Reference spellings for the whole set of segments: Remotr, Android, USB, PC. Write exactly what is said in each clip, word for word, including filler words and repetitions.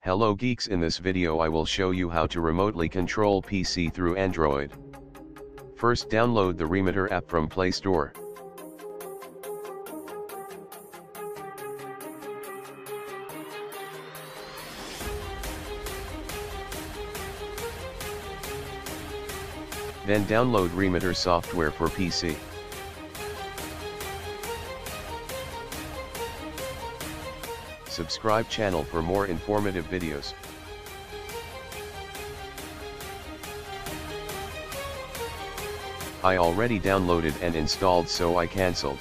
Hello geeks, in this video I will show you how to remotely control P C through Android. First, download the Remotr app from Play Store. Then download Remotr software for P C. Subscribe channel for more informative videos. I already downloaded and installed, so I cancelled.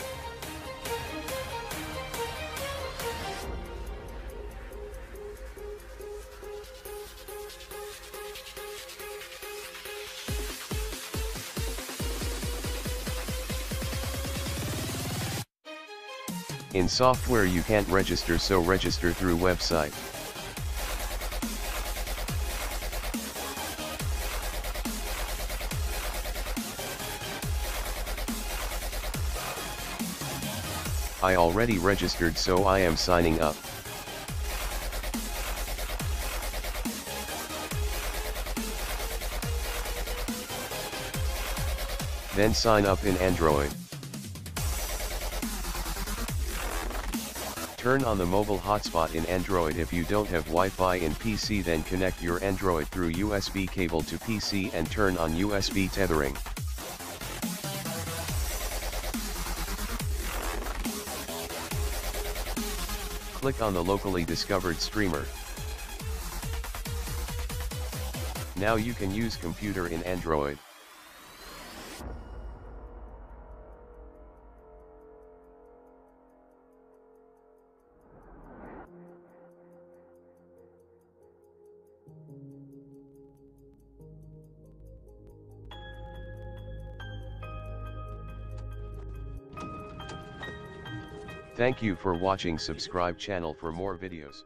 In software you can't register, so register through website. I already registered, so I am signing up. Then sign up in Android. Turn on the mobile hotspot in Android. If you don't have Wi-Fi in P C, then connect your Android through U S B cable to P C and turn on U S B tethering. Click on the locally discovered streamer. Now you can use computer in Android. Thank you for watching. Subscribe channel for more videos.